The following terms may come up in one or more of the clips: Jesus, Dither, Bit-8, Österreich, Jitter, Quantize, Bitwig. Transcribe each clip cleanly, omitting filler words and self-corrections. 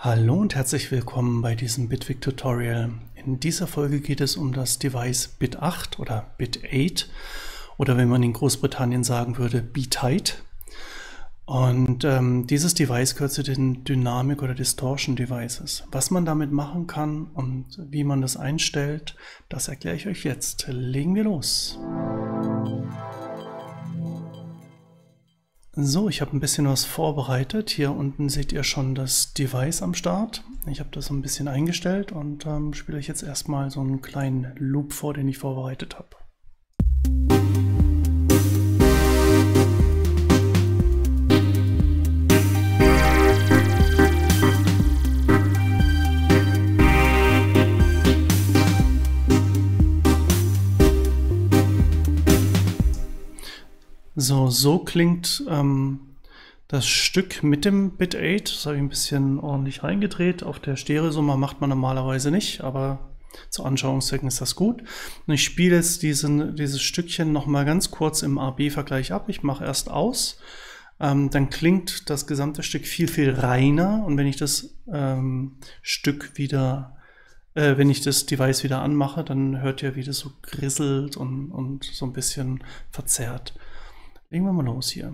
Hallo und herzlich willkommen bei diesem Bitwig Tutorial. In dieser Folge geht es um das Device Bit-8 oder Bit-8 oder wenn man in Großbritannien sagen würde Bit-8. Und dieses Device gehört zu den Dynamic- oder Distortion-Devices. Was man damit machen kann und wie man das einstellt, das erkläre ich euch jetzt. Legen wir los! So, ich habe ein bisschen was vorbereitet. Hier unten seht ihr schon das Device am Start. Ich habe das so ein bisschen eingestellt und spiele euch jetzt erstmal so einen kleinen Loop vor, den ich vorbereitet habe. So klingt das Stück mit dem Bit-8. Das habe ich ein bisschen ordentlich reingedreht. Auf der Stereosumme macht man normalerweise nicht, aber zu Anschauungszwecken ist das gut. Und ich spiele jetzt dieses Stückchen nochmal ganz kurz im AB-Vergleich ab. Ich mache erst aus, dann klingt das gesamte Stück viel reiner. Und wenn ich das Device wieder anmache, dann hört ihr, wie das so grisselt und so ein bisschen verzerrt. Legen wir mal los hier.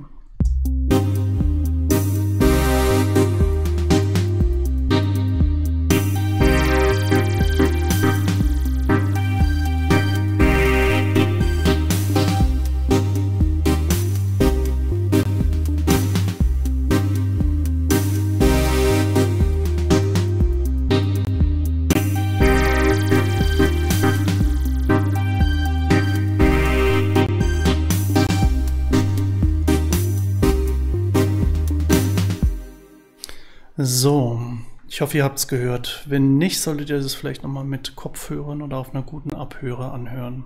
So, ich hoffe, ihr habt es gehört. Wenn nicht, solltet ihr das vielleicht nochmal mit Kopfhörern oder auf einer guten Abhörer anhören.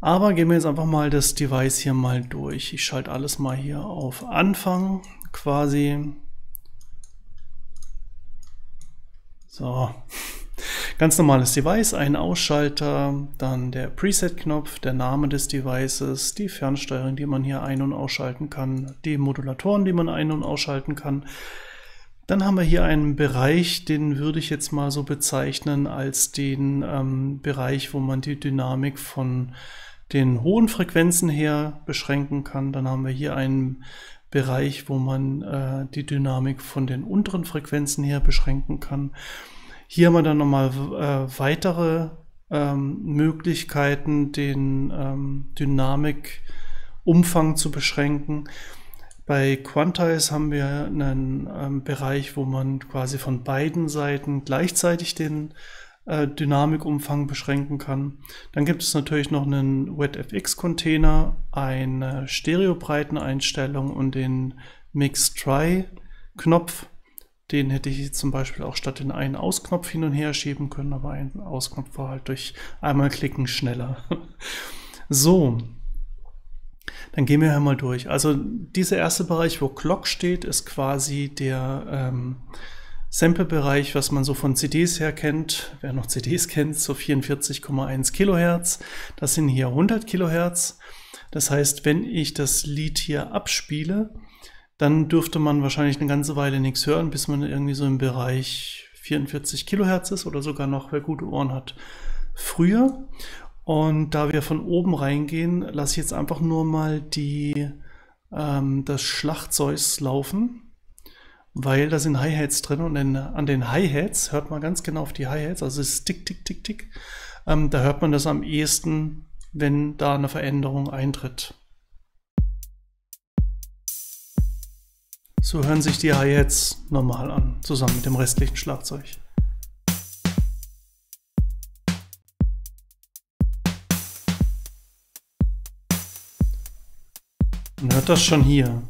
Aber gehen wir jetzt einfach mal das Device hier mal durch. Ich schalte alles mal hier auf Anfang quasi. So, ganz normales Device, ein Ausschalter, dann der Preset-Knopf, der Name des Devices, die Fernsteuerung, die man hier ein- und ausschalten kann, die Modulatoren, die man ein- und ausschalten kann. Dann haben wir hier einen Bereich, den würde ich jetzt mal so bezeichnen als den Bereich, wo man die Dynamik von den hohen Frequenzen her beschränken kann. Dann haben wir hier einen Bereich, wo man die Dynamik von den unteren Frequenzen her beschränken kann. Hier haben wir dann nochmal weitere Möglichkeiten, den Dynamikumfang zu beschränken. Bei Quantize haben wir einen Bereich, wo man quasi von beiden Seiten gleichzeitig den Dynamikumfang beschränken kann. Dann gibt es natürlich noch einen WetFX-Container, eine Stereobreiteneinstellung und den Mix-Try-Knopf. Den hätte ich zum Beispiel auch statt den Ein-Aus-Knopf hin und her schieben können, aber ein Aus-Knopf war halt durch einmal klicken schneller. So. Dann gehen wir hier mal durch. Also dieser erste Bereich, wo Clock steht, ist quasi der Sample-Bereich, was man so von CDs her kennt. Wer noch CDs kennt, so 44,1 Kilohertz. Das sind hier 100 Kilohertz. Das heißt, wenn ich das Lied hier abspiele, dann dürfte man wahrscheinlich eine ganze Weile nichts hören, bis man irgendwie so im Bereich 44 Kilohertz ist oder sogar noch, wer gute Ohren hat, früher. Und da wir von oben reingehen, lasse ich jetzt einfach nur mal das Schlagzeug laufen, weil da sind Hi-Hats drin und an den Hi-Hats hört man ganz genau auf die Hi-Hats, also es ist tick, tick, tick, tick. Da hört man das am ehesten, wenn da eine Veränderung eintritt. So hören sich die Hi-Hats normal an, zusammen mit dem restlichen Schlagzeug. Man hört das schon hier.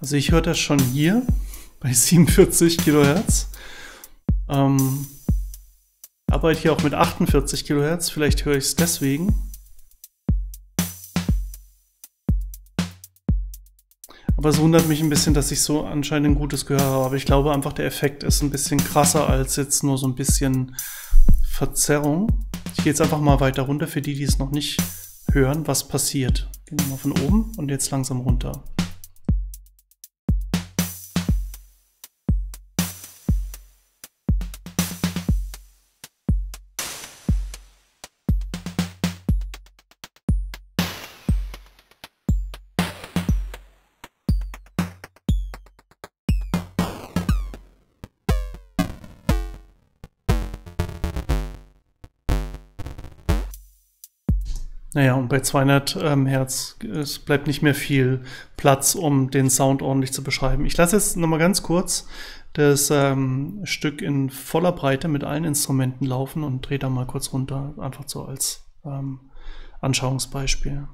Also ich höre das schon hier bei 47 Kilohertz. Arbeite hier auch mit 48 Kilohertz, vielleicht höre ich es deswegen. Aber es wundert mich ein bisschen, dass ich so anscheinend ein gutes Gehör habe. Ich glaube einfach, der Effekt ist ein bisschen krasser als jetzt nur so ein bisschen Verzerrung. Ich gehe jetzt einfach mal weiter runter für die, die es noch nicht hören, was passiert. Gehen wir mal von oben und jetzt langsam runter. Naja, und bei 200 Hertz es bleibt nicht mehr viel Platz, um den Sound ordentlich zu beschreiben. Ich lasse jetzt nochmal ganz kurz das Stück in voller Breite mit allen Instrumenten laufen und drehe da mal kurz runter, einfach so als Anschauungsbeispiel.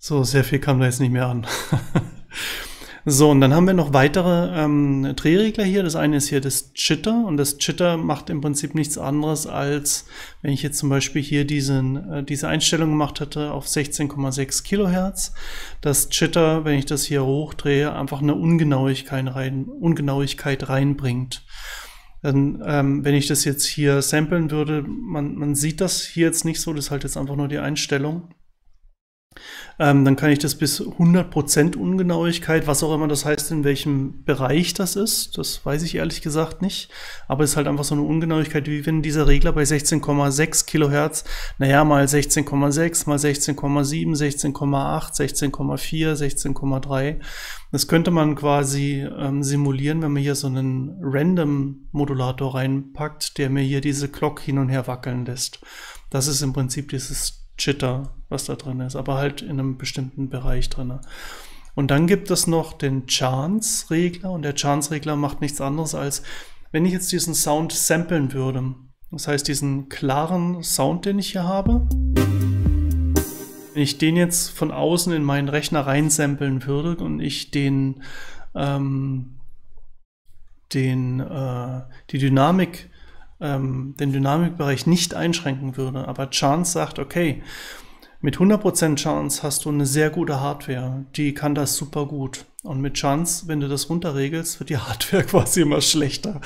So, sehr viel kam da jetzt nicht mehr an. So, und dann haben wir noch weitere Drehregler hier. Das eine ist hier das Jitter, und das Jitter macht im Prinzip nichts anderes, als wenn ich jetzt zum Beispiel hier diese Einstellung gemacht hätte auf 16,6 Kilohertz. Das Jitter, wenn ich das hier hochdrehe, einfach eine Ungenauigkeit reinbringt. Dann, wenn ich das jetzt hier samplen würde, man sieht das hier jetzt nicht so, das ist halt jetzt einfach nur die Einstellung. Dann kann ich das bis 100% Ungenauigkeit, was auch immer das heißt, in welchem Bereich das ist, das weiß ich ehrlich gesagt nicht, aber es ist halt einfach so eine Ungenauigkeit, wie wenn dieser Regler bei 16,6 Kilohertz, naja, mal 16,6, mal 16,7, 16,8, 16,4, 16,3, das könnte man quasi simulieren, wenn man hier so einen Random-Modulator reinpackt, der mir hier diese Glock hin und her wackeln lässt. Das ist im Prinzip dieses Jitter, was da drin ist, aber halt in einem bestimmten Bereich drin. Und dann gibt es noch den Chance-Regler, und der Chance-Regler macht nichts anderes, als wenn ich jetzt diesen Sound samplen würde. Das heißt, diesen klaren Sound, den ich hier habe, wenn ich den jetzt von außen in meinen Rechner reinsampeln würde und ich den Dynamikbereich nicht einschränken würde. Aber Chance sagt, okay, mit 100% Chance hast du eine sehr gute Hardware, die kann das super gut. Und mit Chance, wenn du das runterregelst, wird die Hardware quasi immer schlechter.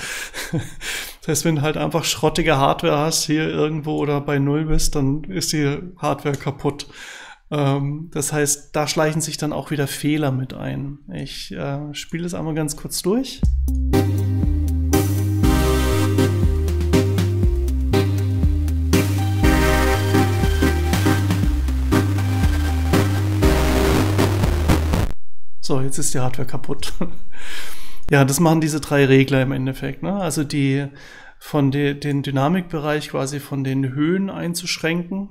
Das heißt, wenn du halt einfach schrottige Hardware hast, hier irgendwo oder bei Null bist, dann ist die Hardware kaputt. Das heißt, da schleichen sich dann auch wieder Fehler mit ein. Ich spiele das einmal ganz kurz durch. So, jetzt ist die Hardware kaputt. Ja, das machen diese drei Regler im Endeffekt, ne? Also den Dynamikbereich quasi von den Höhen einzuschränken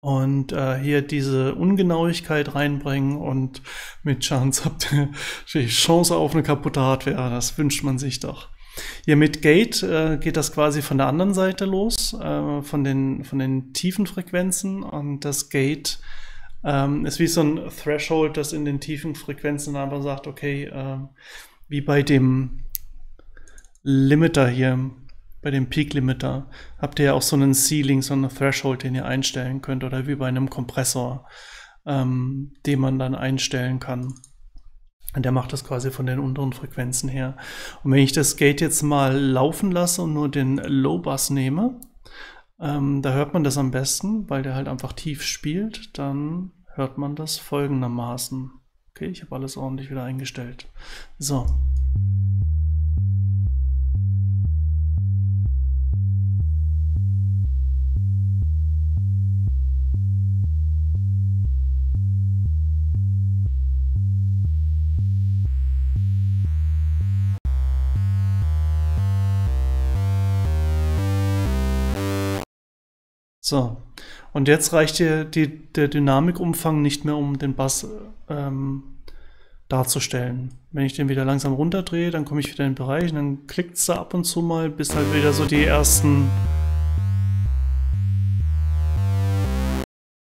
und hier diese Ungenauigkeit reinbringen, und mit Chance habt ihr die Chance auf eine kaputte Hardware, das wünscht man sich doch. Hier mit Gate geht das quasi von der anderen Seite los, von den tiefen Frequenzen, und das Gate ist wie so ein Threshold, das in den tiefen Frequenzen einfach sagt, okay, wie bei dem Limiter hier, bei dem Peak Limiter, habt ihr ja auch so einen Ceiling, so einen Threshold, den ihr einstellen könnt, oder wie bei einem Kompressor, den man dann einstellen kann. Und der macht das quasi von den unteren Frequenzen her. Und wenn ich das Gate jetzt mal laufen lasse und nur den Low Bass nehme, da hört man das am besten, weil der halt einfach tief spielt, dann hört man das folgendermaßen. Okay, ich habe alles ordentlich wieder eingestellt. So. So, und jetzt reicht dir der Dynamikumfang nicht mehr, um den Bass darzustellen. Wenn ich den wieder langsam runterdrehe, dann komme ich wieder in den Bereich, und dann klickt es da ab und zu mal, bis halt wieder so die ersten,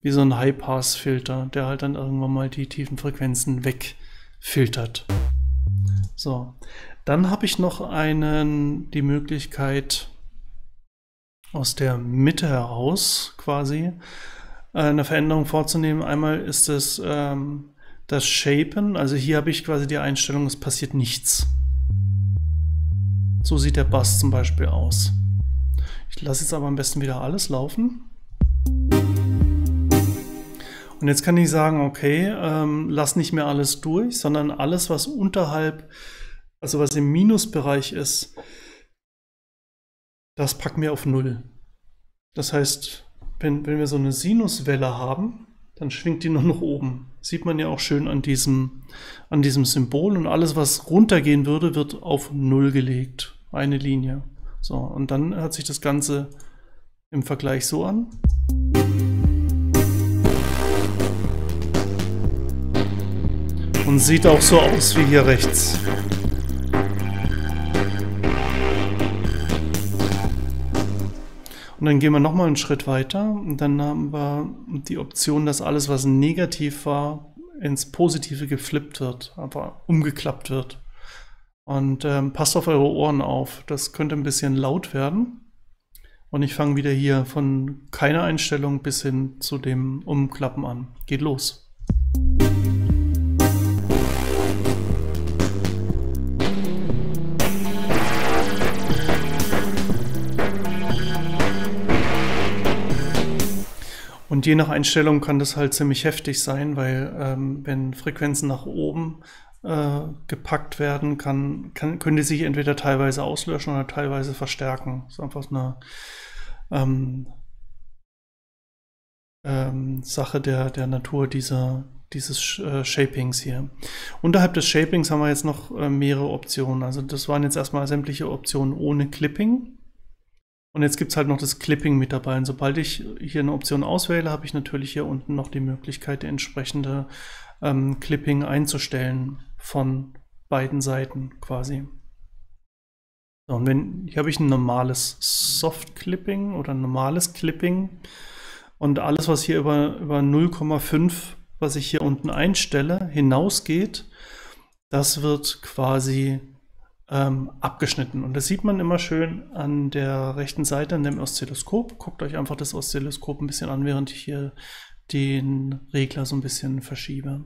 wie so ein High-Pass-Filter, der halt dann irgendwann mal die tiefen Frequenzen wegfiltert. So, Dann habe ich noch die Möglichkeit, aus der Mitte heraus quasi eine Veränderung vorzunehmen. Einmal ist es das Shapen, also hier habe ich quasi die Einstellung, es passiert nichts. So sieht der Bass zum Beispiel aus. Ich lasse jetzt aber am besten wieder alles laufen. Und jetzt kann ich sagen, okay, lass nicht mehr alles durch, sondern alles, was unterhalb, also was im Minusbereich ist, das packen wir auf 0. Das heißt, wenn wir so eine Sinuswelle haben, dann schwingt die noch nach oben. Sieht man ja auch schön an diesem Symbol. Und alles, was runtergehen würde, wird auf 0 gelegt. Eine Linie. So, und dann hört sich das Ganze im Vergleich so an. Und sieht auch so aus wie hier rechts. Und dann gehen wir nochmal einen Schritt weiter und dann haben wir die Option, dass alles, was negativ war, ins Positive geflippt wird, aber umgeklappt wird. Und passt auf eure Ohren auf, das könnte ein bisschen laut werden. Und ich fange wieder hier von keiner Einstellung bis hin zu dem Umklappen an. Geht los! Und je nach Einstellung kann das halt ziemlich heftig sein, weil wenn Frequenzen nach oben gepackt werden, können die sich entweder teilweise auslöschen oder teilweise verstärken. Das ist einfach eine Sache der Natur dieses Shapings hier. Unterhalb des Shapings haben wir jetzt noch mehrere Optionen. Also das waren jetzt erstmal sämtliche Optionen ohne Clipping. Und jetzt gibt es halt noch das Clipping mit dabei. Und sobald ich hier eine Option auswähle, habe ich natürlich hier unten noch die Möglichkeit, entsprechende Clipping einzustellen von beiden Seiten quasi. So, und hier habe ich ein normales Soft Clipping oder ein normales Clipping. Und alles, was hier über 0,5, was ich hier unten einstelle, hinausgeht, das wird quasi abgeschnitten. Und das sieht man immer schön an der rechten Seite, an dem Oszilloskop. Guckt euch einfach das Oszilloskop ein bisschen an, während ich hier den Regler so ein bisschen verschiebe.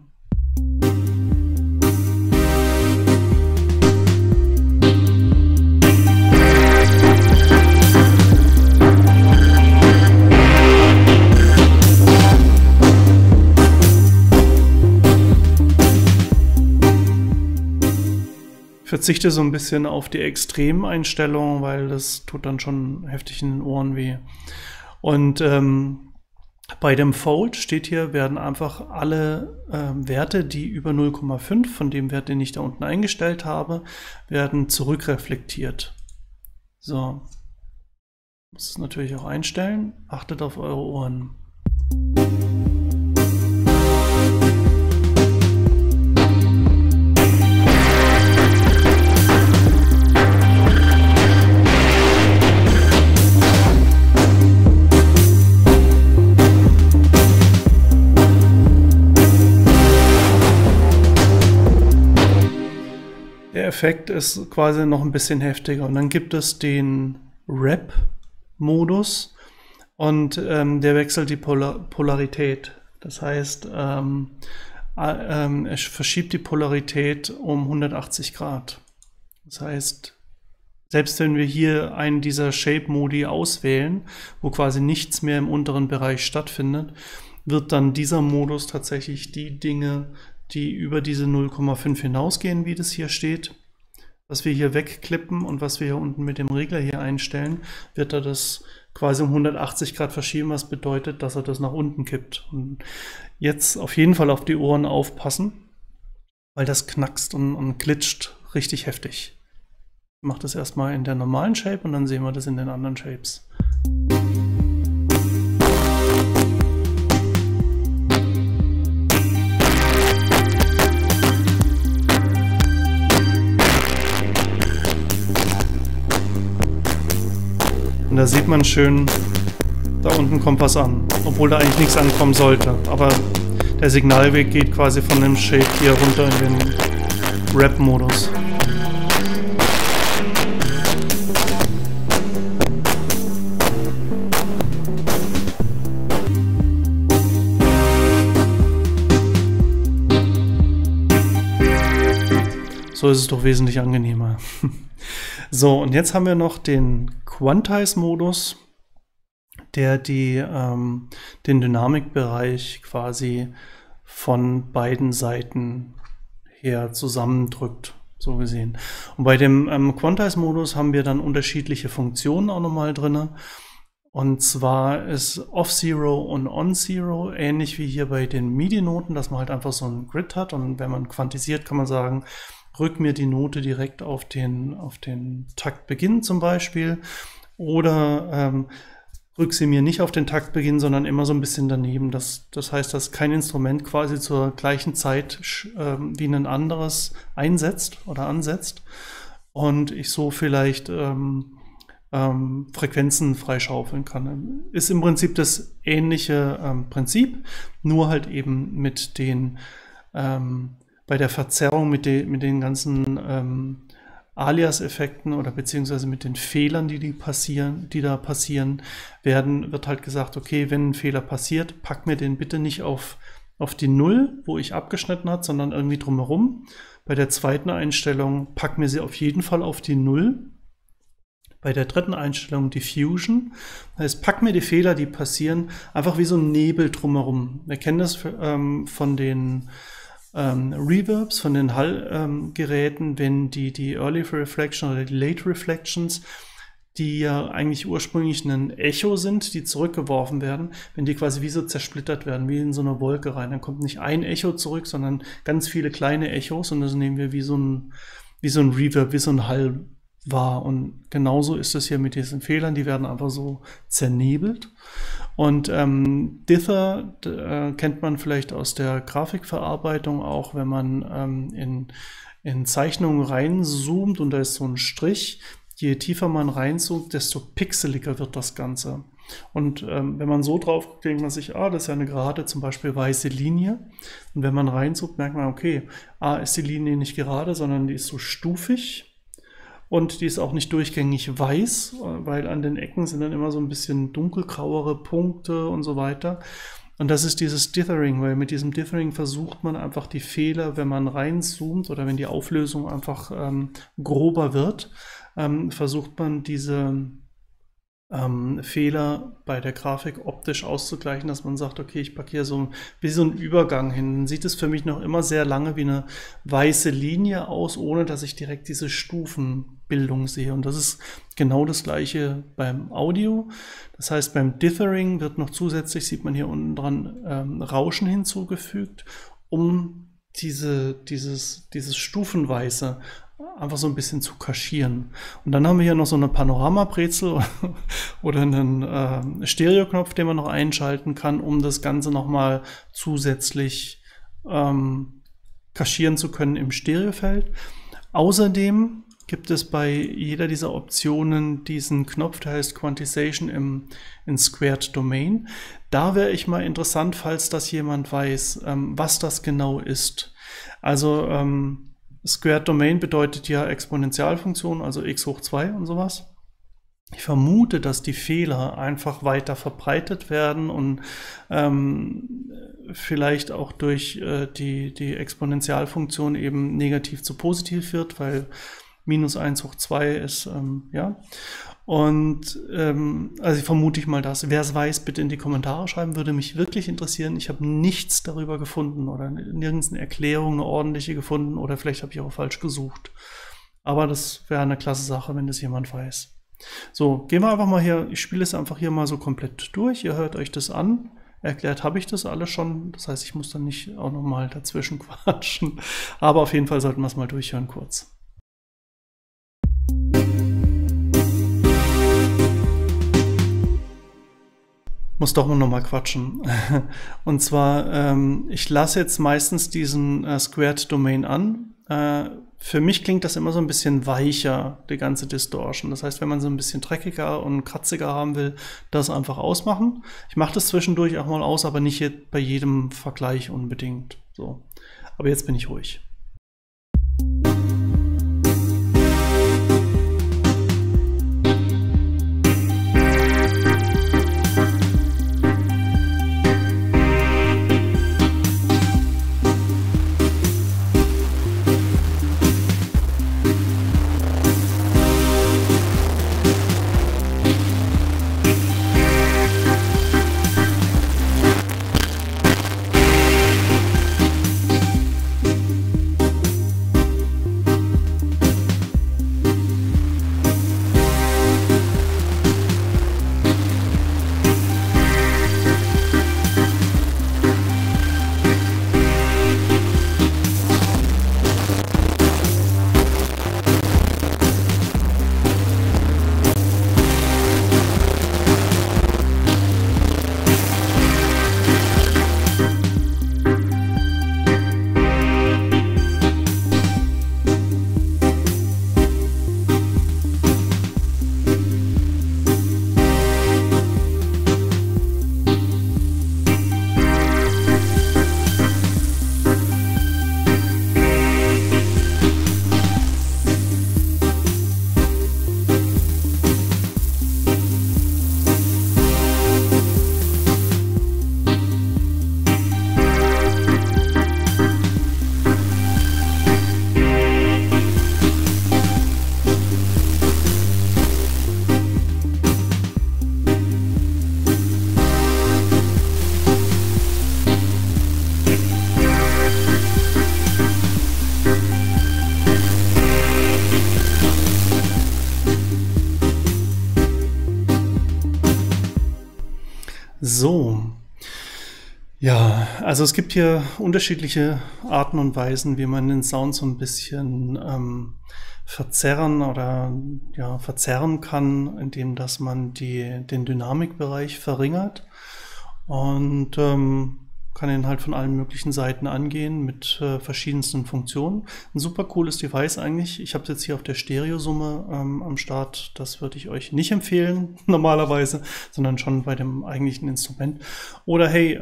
Verzichte so ein bisschen auf die Extremeinstellung, weil das tut dann schon heftig in den Ohren weh. Und bei dem Fold steht hier, werden einfach alle Werte, die über 0,5, von dem Wert, den ich da unten eingestellt habe, werden zurückreflektiert. So, muss es natürlich auch einstellen. Achtet auf eure Ohren. Effekt ist quasi noch ein bisschen heftiger. Und dann gibt es den Wrap-Modus und der wechselt die Polarität. Das heißt, er verschiebt die Polarität um 180 Grad. Das heißt, selbst wenn wir hier einen dieser Shape-Modi auswählen, wo quasi nichts mehr im unteren Bereich stattfindet, wird dann dieser Modus tatsächlich die Dinge, die über diese 0,5 hinausgehen, wie das hier steht, was wir hier wegklippen und was wir hier unten mit dem Regler hier einstellen, wird er das quasi um 180 Grad verschieben, was bedeutet, dass er das nach unten kippt. Und jetzt auf jeden Fall auf die Ohren aufpassen, weil das knackst und glitscht richtig heftig. Ich mache das erstmal in der normalen Shape und dann sehen wir das in den anderen Shapes. Da sieht man schön, da unten kommt was an, obwohl da eigentlich nichts ankommen sollte. Aber der Signalweg geht quasi von dem Shape hier runter in den Wrap-Modus. so ist es doch wesentlich angenehmer. So, und jetzt haben wir noch den Quantize-Modus, der den Dynamikbereich quasi von beiden Seiten her zusammendrückt, so gesehen. Und bei dem Quantize-Modus haben wir dann unterschiedliche Funktionen auch nochmal drin. Und zwar ist Off-Zero und On-Zero ähnlich wie hier bei den MIDI-Noten, dass man halt einfach so einen Grid hat. Und wenn man quantisiert, kann man sagen, rück mir die Note direkt auf den Taktbeginn zum Beispiel. Oder rück sie mir nicht auf den Taktbeginn, sondern immer so ein bisschen daneben. Das heißt, dass kein Instrument quasi zur gleichen Zeit wie ein anderes einsetzt oder ansetzt. Und ich so vielleicht Frequenzen freischaufeln kann. Ist im Prinzip das ähnliche Prinzip, nur halt eben mit den bei der Verzerrung mit den ganzen Alias-Effekten oder beziehungsweise mit den Fehlern, die da passieren, wird halt gesagt, okay, wenn ein Fehler passiert, pack mir den bitte nicht auf die 0, wo ich abgeschnitten habe, sondern irgendwie drumherum. Bei der zweiten Einstellung pack mir sie auf jeden Fall auf die 0. Bei der dritten Einstellung Diffusion. Das heißt, pack mir die Fehler, die passieren, einfach wie so ein Nebel drumherum. Wir kennen das von den Reverbs, von den Hallgeräten, wenn die Early Reflection oder die Late Reflections, die ja eigentlich ursprünglich ein Echo sind, die zurückgeworfen werden, wenn die quasi wie so zersplittert werden, wie in so eine Wolke rein. Dann kommt nicht ein Echo zurück, sondern ganz viele kleine Echos, und das nehmen wir wie so ein Reverb, wie so ein Hall war. Und genauso ist es hier mit diesen Fehlern, die werden einfach so zernebelt. Und Dither kennt man vielleicht aus der Grafikverarbeitung auch, wenn man in Zeichnungen reinzoomt und da ist so ein Strich. Je tiefer man reinzoomt, desto pixeliger wird das Ganze. Und wenn man so drauf guckt, denkt man sich, ah, das ist ja eine gerade, zum Beispiel weiße Linie. Und wenn man reinzoomt, merkt man, okay, ist die Linie nicht gerade, sondern die ist so stufig. Und die ist auch nicht durchgängig weiß, weil an den Ecken sind dann immer so ein bisschen dunkelgrauere Punkte und so weiter. Und das ist dieses Dithering, weil mit diesem Dithering versucht man einfach die Fehler, wenn man reinzoomt oder wenn die Auflösung einfach grober wird, versucht man diese Fehler bei der Grafik optisch auszugleichen, dass man sagt, okay, ich packe hier so ein bisschen Übergang hin. Dann sieht es für mich noch immer sehr lange wie eine weiße Linie aus, ohne dass ich direkt diese Stufenbildung sehe. Und das ist genau das gleiche beim Audio. Das heißt, beim Dithering wird noch zusätzlich, sieht man hier unten dran, Rauschen hinzugefügt, um dieses Stufenweiße einfach so ein bisschen zu kaschieren. Und dann haben wir hier noch so eine Panorama-Brezel oder einen Stereo-Knopf, den man noch einschalten kann, um das Ganze nochmal zusätzlich kaschieren zu können im Stereofeld. Außerdem gibt es bei jeder dieser Optionen diesen Knopf, der heißt Quantization in Squared Domain. Da wäre ich mal interessant, falls das jemand weiß, was das genau ist. Also Squared Domain bedeutet ja Exponentialfunktion, also x hoch 2 und sowas. Ich vermute, dass die Fehler einfach weiter verbreitet werden und vielleicht auch durch die Exponentialfunktion eben negativ zu positiv wird, weil minus 1 hoch 2 ist, ja. Und also vermute ich mal das. Wer es weiß, bitte in die Kommentare schreiben, würde mich wirklich interessieren. Ich habe nichts darüber gefunden oder nirgends eine Erklärung, eine ordentliche gefunden, oder vielleicht habe ich auch falsch gesucht. Aber das wäre eine klasse Sache, wenn das jemand weiß. So, gehen wir einfach mal hier, ich spiele es einfach hier mal so komplett durch. Ihr hört euch das an. Erklärt habe ich das alles schon. Das heißt, ich muss dann nicht auch nochmal dazwischen quatschen. Aber auf jeden Fall sollten wir es mal durchhören kurz. Muss doch noch mal quatschen. Und zwar, ich lasse jetzt meistens diesen Squared Domain an. Für mich klingt das immer so ein bisschen weicher, die ganze Distortion. Das heißt, wenn man so ein bisschen dreckiger und kratziger haben will, das einfach ausmachen. Ich mache das zwischendurch auch mal aus, aber nicht bei jedem Vergleich unbedingt. So. Aber jetzt bin ich ruhig. So, ja, also es gibt hier unterschiedliche Arten und Weisen, wie man den Sound so ein bisschen verzerren oder ja, verzerren kann, indem dass man den Dynamikbereich verringert und kann ihn halt von allen möglichen Seiten angehen mit verschiedensten Funktionen. Ein super cooles Device eigentlich. Ich habe es jetzt hier auf der Stereosumme am Start. Das würde ich euch nicht empfehlen normalerweise, sondern schon bei dem eigentlichen Instrument. Oder hey,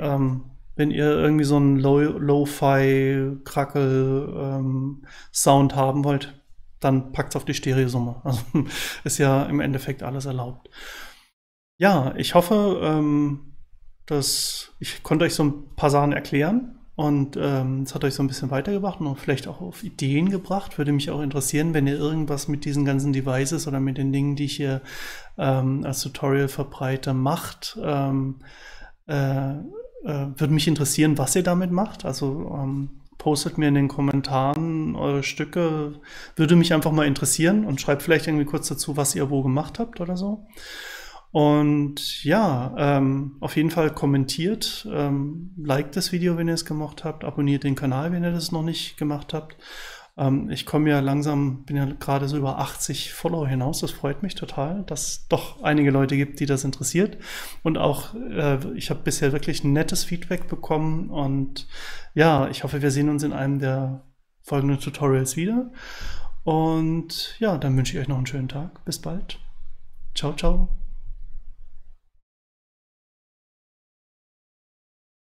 wenn ihr irgendwie so einen Lo-Fi-Krackel-Sound haben wollt, dann packt es auf die Stereosumme. Also ist ja im Endeffekt alles erlaubt. Ja, ich hoffe, ich konnte euch so ein paar Sachen erklären und es hat euch so ein bisschen weitergebracht und vielleicht auch auf Ideen gebracht. Würde mich auch interessieren, wenn ihr irgendwas mit diesen ganzen Devices oder mit den Dingen, die ich hier als Tutorial verbreite, macht. Würde mich interessieren, was ihr damit macht. Also postet mir in den Kommentaren eure Stücke. Würde mich einfach mal interessieren und schreibt vielleicht irgendwie kurz dazu, was ihr wo gemacht habt oder so. Und ja, auf jeden Fall kommentiert, liked das Video, wenn ihr es gemocht habt, abonniert den Kanal, wenn ihr das noch nicht gemacht habt. Ich komme ja langsam, bin ja gerade so über 80 Follower hinaus, das freut mich total, dass es doch einige Leute gibt, die das interessiert. Und auch, ich habe bisher wirklich nettes Feedback bekommen und ja, ich hoffe, wir sehen uns in einem der folgenden Tutorials wieder. Und ja, dann wünsche ich euch noch einen schönen Tag, bis bald, ciao, ciao.